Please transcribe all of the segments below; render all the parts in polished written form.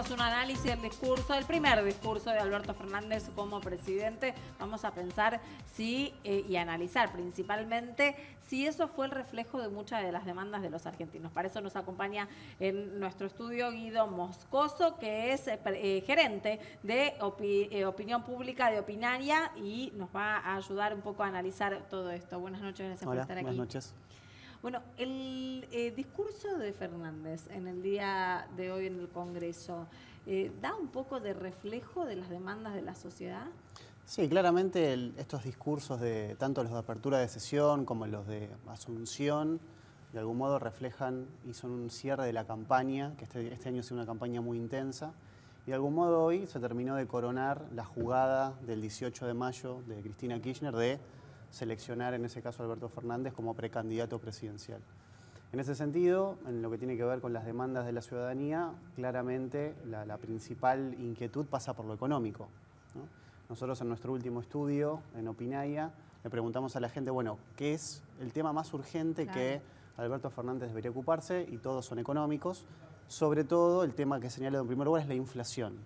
hicimos un análisis del discurso, del primer discurso de Alberto Fernández como presidente. Vamos a pensar si y analizar principalmente si eso fue el reflejo de muchas de las demandas de los argentinos. Para eso nos acompaña en nuestro estudio Guido Moscoso, que es gerente de Opinión Pública de Opinaia y nos va a ayudar un poco a analizar todo esto. Buenas noches, gracias por estar aquí. Buenas noches. Bueno, el discurso de Fernández en el día de hoy en el Congreso, ¿da un poco de reflejo de las demandas de la sociedad? Sí, claramente estos discursos, de tanto los de apertura de sesión como los de asunción, de algún modo reflejan y son un cierre de la campaña, que este año ha sido una campaña muy intensa, y de algún modo hoy se terminó de coronar la jugada del 18 de mayo de Cristina Kirchner de seleccionar en ese caso a Alberto Fernández como precandidato presidencial. En ese sentido, en lo que tiene que ver con las demandas de la ciudadanía, claramente la principal inquietud pasa por lo económico, ¿no? Nosotros en nuestro último estudio, en Opinaia, le preguntamos a la gente, bueno, ¿qué es el tema más urgente que Alberto Fernández debería ocuparse? Y todos son económicos. Sobre todo, el tema que señala en primer lugar es la inflación.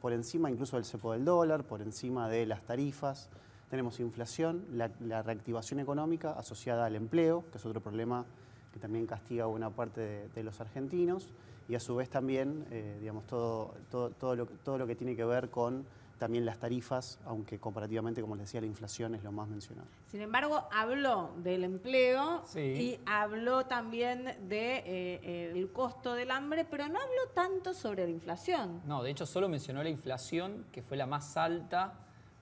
Por encima incluso del cepo del dólar, por encima de las tarifas. Tenemos inflación, la reactivación económica asociada al empleo, que es otro problema que también castiga a buena parte de los argentinos, y a su vez también, digamos, todo lo que tiene que ver con también las tarifas, aunque comparativamente, como les decía, la inflación es lo más mencionado. Sin embargo, habló del empleo y habló también del costo del hambre, pero no habló tanto sobre la inflación. No, de hecho solo mencionó la inflación, que fue la más alta,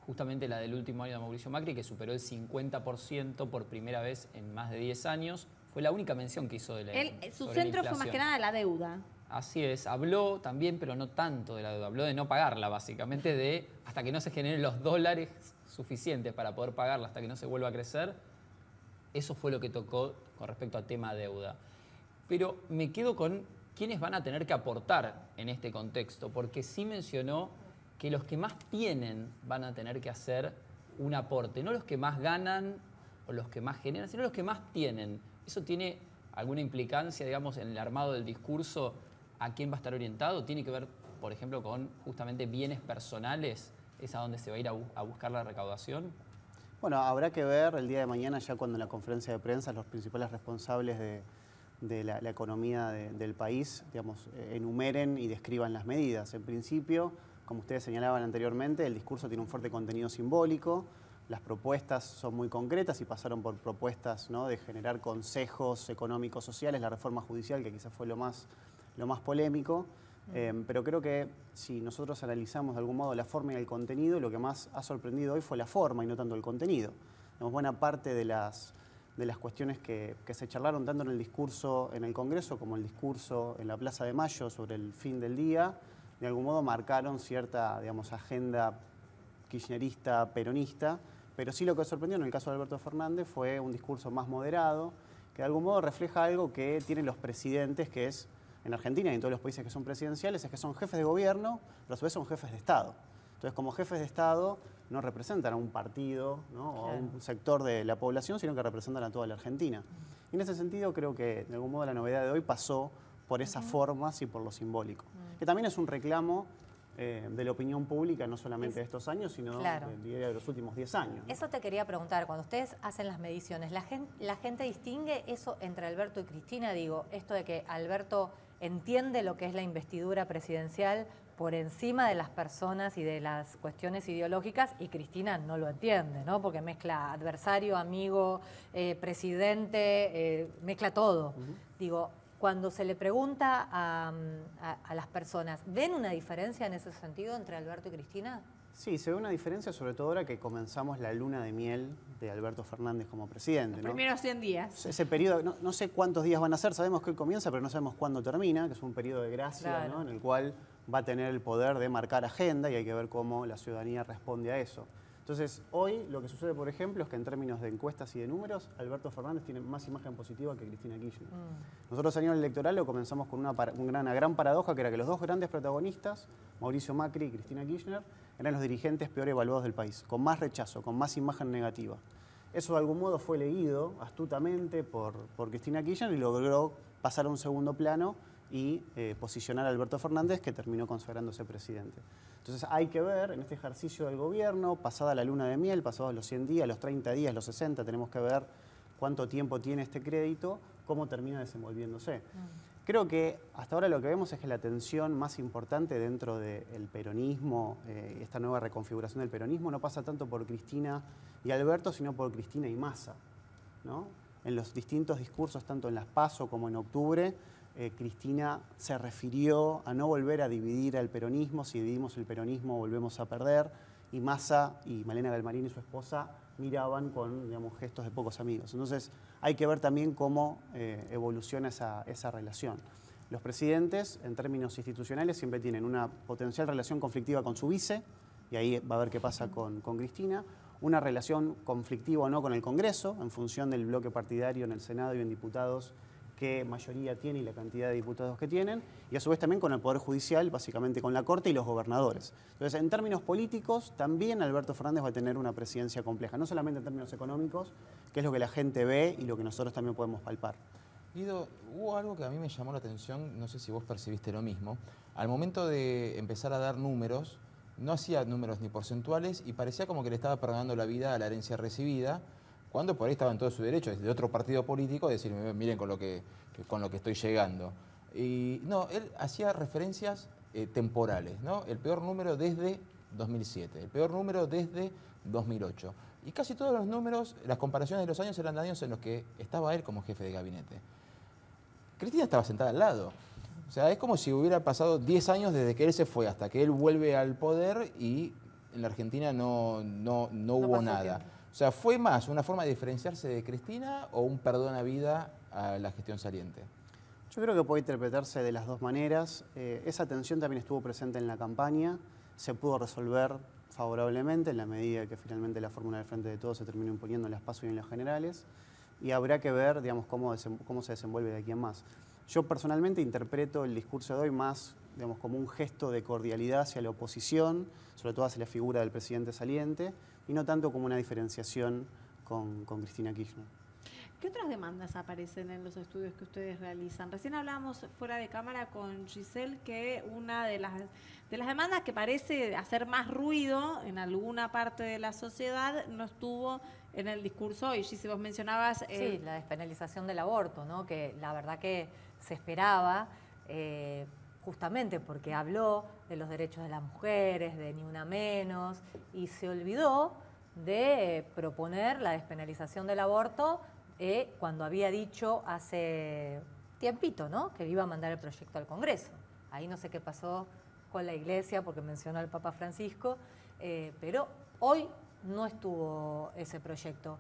justamente la del último año de Mauricio Macri, que superó el 50% por primera vez en más de 10 años. Fue la única mención que hizo de la inflación. Su centro fue más que nada la deuda. Así es. Habló también, pero no tanto de la deuda. Habló de no pagarla, básicamente, de hasta que no se generen los dólares suficientes para poder pagarla, hasta que no se vuelva a crecer. Eso fue lo que tocó con respecto al tema deuda. Pero me quedo con quiénes van a tener que aportar en este contexto, porque sí mencionó que los que más tienen van a tener que hacer un aporte. No los que más ganan o los que más generan, sino los que más tienen. ¿Eso tiene alguna implicancia, digamos, en el armado del discurso a quién va a estar orientado? ¿Tiene que ver, por ejemplo, con justamente bienes personales? ¿Es a donde se va a ir a buscar la recaudación? Bueno, habrá que ver el día de mañana, ya cuando en la conferencia de prensa los principales responsables de la economía del país, digamos, enumeren y describan las medidas. En principio, como ustedes señalaban anteriormente, el discurso tiene un fuerte contenido simbólico, las propuestas son muy concretas y pasaron por propuestas, ¿no?, de generar consejos económicos sociales, la reforma judicial, que quizás fue lo más polémico, pero creo que si nosotros analizamos de algún modo la forma y el contenido, lo que más ha sorprendido hoy fue la forma y no tanto el contenido. Digamos, buena parte de las cuestiones que se charlaron tanto en el discurso en el Congreso como el discurso en la Plaza de Mayo sobre el fin del día, de algún modo marcaron cierta, digamos, agenda kirchnerista, peronista, pero sí lo que sorprendió en el caso de Alberto Fernández fue un discurso más moderado, que de algún modo refleja algo que tienen los presidentes, que es, en Argentina y en todos los países que son presidenciales, es que son jefes de gobierno, pero a su vez son jefes de Estado. Entonces, como jefes de Estado, no representan a un partido, ¿no?, o a un sector de la población, sino que representan a toda la Argentina. Y en ese sentido, creo que, de algún modo, la novedad de hoy pasó por esas formas y por lo simbólico, que también es un reclamo de la opinión pública, no solamente de estos años, sino de los últimos 10 años, ¿no? Eso te quería preguntar, cuando ustedes hacen las mediciones, ¿la gente distingue eso entre Alberto y Cristina? Digo, esto de que Alberto entiende lo que es la investidura presidencial por encima de las personas y de las cuestiones ideológicas, y Cristina no lo entiende, ¿no?, porque mezcla adversario, amigo, presidente, mezcla todo. Digo, cuando se le pregunta a las personas, ¿ven una diferencia en ese sentido entre Alberto y Cristina? Sí, se ve una diferencia, sobre todo ahora que comenzamos la luna de miel de Alberto Fernández como presidente, ¿no? Primeros 100 días. Ese periodo, no sé cuántos días van a ser, sabemos que hoy comienza, pero no sabemos cuándo termina, que es un periodo de gracia, ¿no?, en el cual va a tener el poder de marcar agenda y hay que ver cómo la ciudadanía responde a eso. Entonces, hoy lo que sucede, por ejemplo, es que en términos de encuestas y de números, Alberto Fernández tiene más imagen positiva que Cristina Kirchner. Nosotros a nivel electoral lo comenzamos con una gran paradoja, que era que los dos grandes protagonistas, Mauricio Macri y Cristina Kirchner, eran los dirigentes peor evaluados del país, con más rechazo, con más imagen negativa. Eso de algún modo fue leído astutamente por Cristina Kirchner y logró pasar a un segundo plano y posicionar a Alberto Fernández, que terminó consagrándose presidente. Entonces hay que ver en este ejercicio del gobierno, pasada la luna de miel, pasados los 100 días, los 30 días, los 60, tenemos que ver cuánto tiempo tiene este crédito, cómo termina desenvolviéndose. Creo que hasta ahora lo que vemos es que la tensión más importante dentro del peronismo, esta nueva reconfiguración del peronismo, no pasa tanto por Cristina y Alberto, sino por Cristina y Massa, ¿no? En los distintos discursos, tanto en las PASO como en octubre, Cristina se refirió a no volver a dividir al peronismo, si dividimos el peronismo volvemos a perder, y Massa y Malena Galmarín y su esposa miraban con, digamos, gestos de pocos amigos. Entonces hay que ver también cómo evoluciona esa relación. Los presidentes, en términos institucionales, siempre tienen una potencial relación conflictiva con su vice, y ahí va a ver qué pasa con Cristina, una relación conflictiva o no con el Congreso, en función del bloque partidario en el Senado y en diputados, qué mayoría tiene y la cantidad de diputados que tienen, y a su vez también con el Poder Judicial, básicamente con la Corte y los gobernadores. Entonces, en términos políticos, también Alberto Fernández va a tener una presidencia compleja, no solamente en términos económicos, que es lo que la gente ve y lo que nosotros también podemos palpar. Guido, hubo algo que a mí me llamó la atención, no sé si vos percibiste lo mismo, al momento de empezar a dar números, no hacía números ni porcentuales y parecía como que le estaba perdonando la vida a la herencia recibida, cuando por ahí estaba en todo su derecho, desde otro partido político, decir, miren con lo que estoy llegando. Y no, él hacía referencias temporales, ¿no? El peor número desde 2007, el peor número desde 2008. Y casi todos los números, las comparaciones de los años eran de años en los que estaba él como jefe de gabinete. Cristina estaba sentada al lado. O sea, es como si hubiera pasado 10 años desde que él se fue hasta que él vuelve al poder y en la Argentina no hubo nada. O sea, ¿fue más una forma de diferenciarse de Cristina o un perdón a vida a la gestión saliente? Yo creo que puede interpretarse de las dos maneras. Esa tensión también estuvo presente en la campaña. Se pudo resolver favorablemente en la medida que finalmente la fórmula del Frente de Todos se terminó imponiendo en las PASO y en las generales. Y habrá que ver, digamos, cómo se desenvuelve de aquí en más. Yo personalmente interpreto el discurso de hoy más, digamos, como un gesto de cordialidad hacia la oposición, sobre todo hacia la figura del presidente saliente, y no tanto como una diferenciación con Cristina Kirchner. ¿Qué otras demandas aparecen en los estudios que ustedes realizan? Recién hablábamos fuera de cámara con Giselle que una de las demandas que parece hacer más ruido en alguna parte de la sociedad no estuvo en el discurso. Y Gis, vos mencionabas... sí, la despenalización del aborto, ¿no? Que la verdad que se esperaba... justamente porque habló de los derechos de las mujeres, de ni una menos, y se olvidó de proponer la despenalización del aborto cuando había dicho hace tiempito, ¿no?, que iba a mandar el proyecto al Congreso. Ahí no sé qué pasó con la Iglesia, porque mencionó al Papa Francisco, pero hoy no estuvo ese proyecto.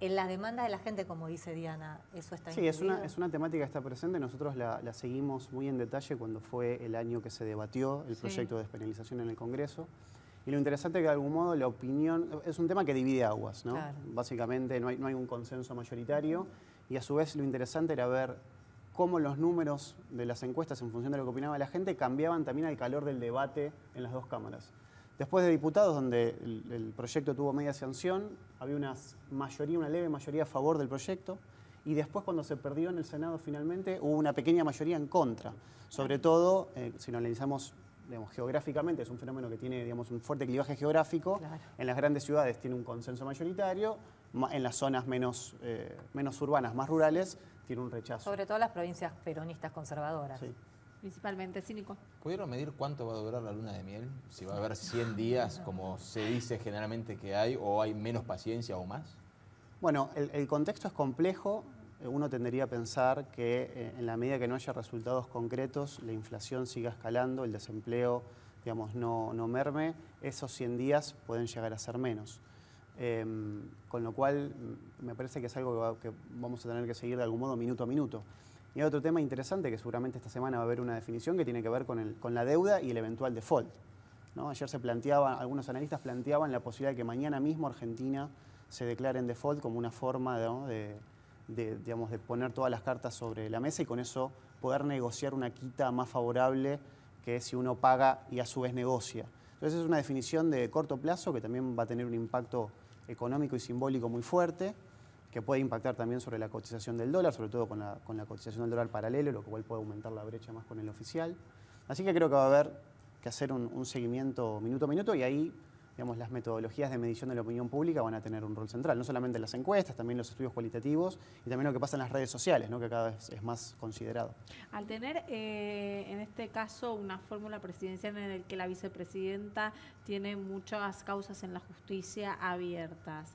En las demandas de la gente, como dice Diana, ¿eso está incluido? Sí, es una temática que está presente. Nosotros la seguimos muy en detalle cuando fue el año que se debatió el proyecto de despenalización en el Congreso. Y lo interesante es que de algún modo la opinión... Es un tema que divide aguas, ¿no? Claro. Básicamente no hay un consenso mayoritario. Y a su vez lo interesante era ver cómo los números de las encuestas, en función de lo que opinaba la gente, cambiaban también al calor del debate en las dos cámaras. Después de diputados, donde el proyecto tuvo media sanción, había una leve mayoría a favor del proyecto, y después cuando se perdió en el Senado finalmente, hubo una pequeña mayoría en contra. Sobre todo, si lo analizamos, digamos, geográficamente, es un fenómeno que tiene, digamos, un fuerte clivaje geográfico. Claro. En las grandes ciudades tiene un consenso mayoritario, en las zonas menos urbanas, más rurales, tiene un rechazo. Sobre todo las provincias peronistas conservadoras. Sí. Principalmente cínico. ¿Pudieron medir cuánto va a durar la luna de miel? ¿Si va a haber 100 días, como se dice generalmente que hay, o hay menos paciencia o más? Bueno, el contexto es complejo. Uno tendría a pensar que en la medida que no haya resultados concretos, la inflación siga escalando, el desempleo, digamos, no merme, esos 100 días pueden llegar a ser menos. Con lo cual, me parece que es algo que vamos a tener que seguir de algún modo minuto a minuto. Y hay otro tema interesante que seguramente esta semana va a haber una definición que tiene que ver con la deuda y el eventual default, ¿no? Ayer algunos analistas planteaban la posibilidad de que mañana mismo Argentina se declare en default como una forma, ¿no?, de poner todas las cartas sobre la mesa y con eso poder negociar una quita más favorable que si uno paga y a su vez negocia. Entonces es una definición de corto plazo que también va a tener un impacto económico y simbólico muy fuerte, que puede impactar también sobre la cotización del dólar, sobre todo con la cotización del dólar paralelo, lo cual puede aumentar la brecha más con el oficial. Así que creo que va a haber que hacer un seguimiento minuto a minuto, y ahí, digamos, las metodologías de medición de la opinión pública van a tener un rol central, no solamente las encuestas, también los estudios cualitativos y también lo que pasa en las redes sociales, ¿no?, que cada vez es más considerado. Al tener en este caso una fórmula presidencial en la que la vicepresidenta tiene muchas causas en la justicia abiertas,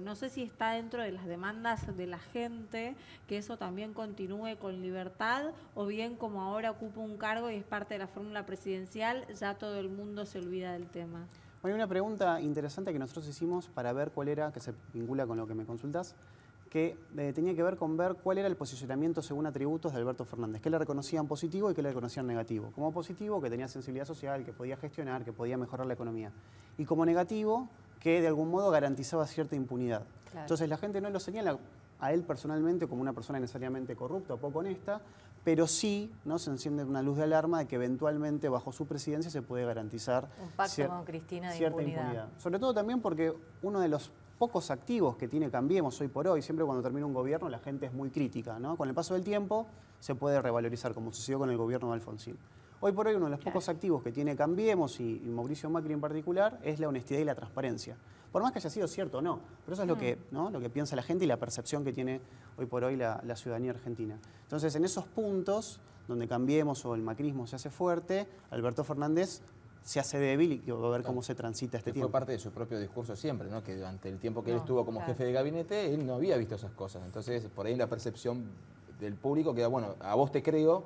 no sé si está dentro de las demandas de la gente que eso también continúe con libertad, o bien como ahora ocupa un cargo y es parte de la fórmula presidencial, ya todo el mundo se olvida del tema. Bueno, hay una pregunta interesante que nosotros hicimos para ver cuál era, que se vincula con lo que me consultás, que tenía que ver con ver cuál era el posicionamiento según atributos de Alberto Fernández. ¿Qué le reconocían positivo y qué le reconocían negativo? Como positivo, que tenía sensibilidad social, que podía gestionar, que podía mejorar la economía. Y como negativo, que de algún modo garantizaba cierta impunidad. Claro. Entonces la gente no lo señala a él personalmente como una persona necesariamente corrupta o poco honesta, pero sí, ¿no?, se enciende una luz de alarma de que eventualmente bajo su presidencia se puede garantizar un pacto con Cristina de cierta impunidad. Sobre todo también porque uno de los pocos activos que tiene Cambiemos hoy por hoy, siempre cuando termina un gobierno la gente es muy crítica, ¿no? Con el paso del tiempo se puede revalorizar, como sucedió con el gobierno de Alfonsín. Hoy por hoy uno de los pocos activos que tiene Cambiemos y Mauricio Macri en particular es la honestidad y la transparencia. Por más que haya sido cierto o no, pero eso es lo que, ¿no?, lo que piensa la gente y la percepción que tiene hoy por hoy la ciudadanía argentina. Entonces, en esos puntos donde Cambiemos o el macrismo se hace fuerte, Alberto Fernández se hace débil, y va a ver cómo se transita este tiempo. Fue parte de su propio discurso siempre, ¿no?, que durante el tiempo que él estuvo como jefe de gabinete, él no había visto esas cosas. Entonces, por ahí la percepción del público queda, bueno, a vos te creo,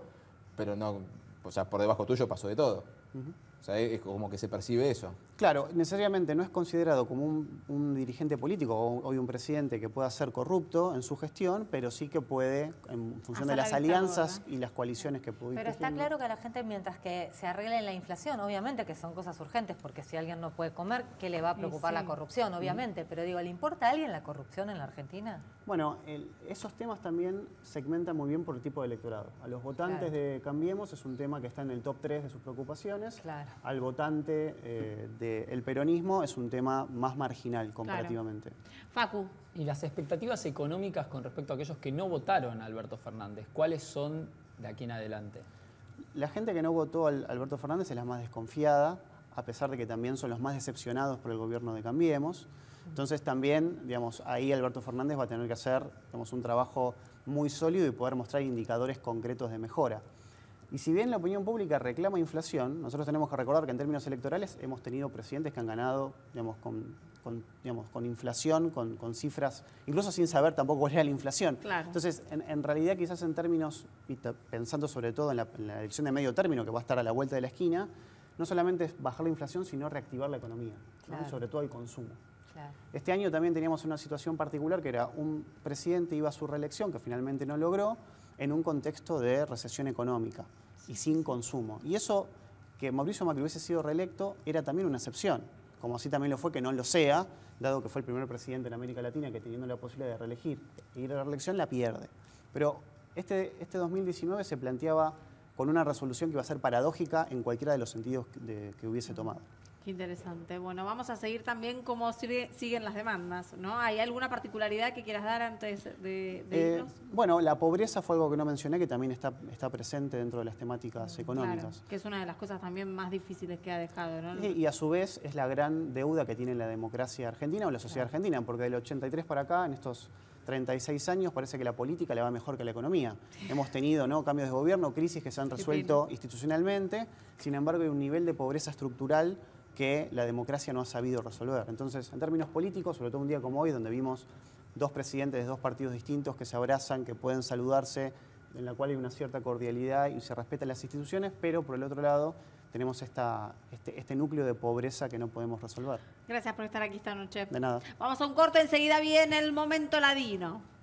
pero no, o sea, por debajo tuyo pasó de todo. Uh-huh. O sea, es como que se percibe eso. Claro, necesariamente no es considerado como un dirigente político o hoy un presidente que pueda ser corrupto en su gestión, pero sí que puede, en función de las alianzas y las coaliciones que pudiera. Pero está claro que a la gente, mientras que se arregle la inflación, obviamente que son cosas urgentes, porque si alguien no puede comer, ¿qué le va a preocupar la corrupción? Obviamente, pero digo, ¿le importa a alguien la corrupción en la Argentina? Bueno, esos temas también segmentan muy bien por el tipo de electorado. A los votantes de Cambiemos es un tema que está en el top 3 de sus preocupaciones. Claro. Al votante del peronismo es un tema más marginal comparativamente. Claro. Facu. Y las expectativas económicas con respecto a aquellos que no votaron a Alberto Fernández, ¿cuáles son de aquí en adelante? La gente que no votó a Alberto Fernández es la más desconfiada, a pesar de que también son los más decepcionados por el gobierno de Cambiemos. Entonces también, digamos, ahí Alberto Fernández va a tener que hacer, digamos, un trabajo muy sólido y poder mostrar indicadores concretos de mejora. Y si bien la opinión pública reclama inflación, nosotros tenemos que recordar que en términos electorales hemos tenido presidentes que han ganado, digamos, con inflación, con cifras, incluso sin saber tampoco cuál era la inflación. Claro. Entonces, en realidad quizás en términos, pensando sobre todo en la elección de medio término que va a estar a la vuelta de la esquina, no solamente es bajar la inflación, sino reactivar la economía, claro, ¿no?, sobre todo el consumo. Claro. Este año también teníamos una situación particular que era un presidente iba a su reelección, que finalmente no logró, en un contexto de recesión económica y sin consumo. Y eso, que Mauricio Macri hubiese sido reelecto, era también una excepción, como así también lo fue que no lo sea, dado que fue el primer presidente en América Latina que teniendo la posibilidad de reelegir e ir a la reelección la pierde. Pero este 2019 se planteaba con una resolución que iba a ser paradójica en cualquiera de los sentidos que hubiese tomado. Qué interesante. Bueno, vamos a seguir también cómo siguen las demandas, ¿no? ¿Hay alguna particularidad que quieras dar antes de irnos? Bueno, la pobreza fue algo que no mencioné, que también está presente dentro de las temáticas económicas. Claro, que es una de las cosas también más difíciles que ha dejado, ¿no? Y a su vez es la gran deuda que tiene la democracia argentina o la sociedad argentina, porque del 83 para acá, en estos 36 años, parece que la política le va mejor que la economía. Hemos tenido, ¿no?, cambios de gobierno, crisis que se han resuelto institucionalmente, sin embargo hay un nivel de pobreza estructural que la democracia no ha sabido resolver. Entonces, en términos políticos, sobre todo un día como hoy, donde vimos dos presidentes de dos partidos distintos que se abrazan, que pueden saludarse, en la cual hay una cierta cordialidad y se respetan las instituciones, pero por el otro lado tenemos este núcleo de pobreza que no podemos resolver. Gracias por estar aquí esta noche. De nada. Vamos a un corte, enseguida viene el momento ladino.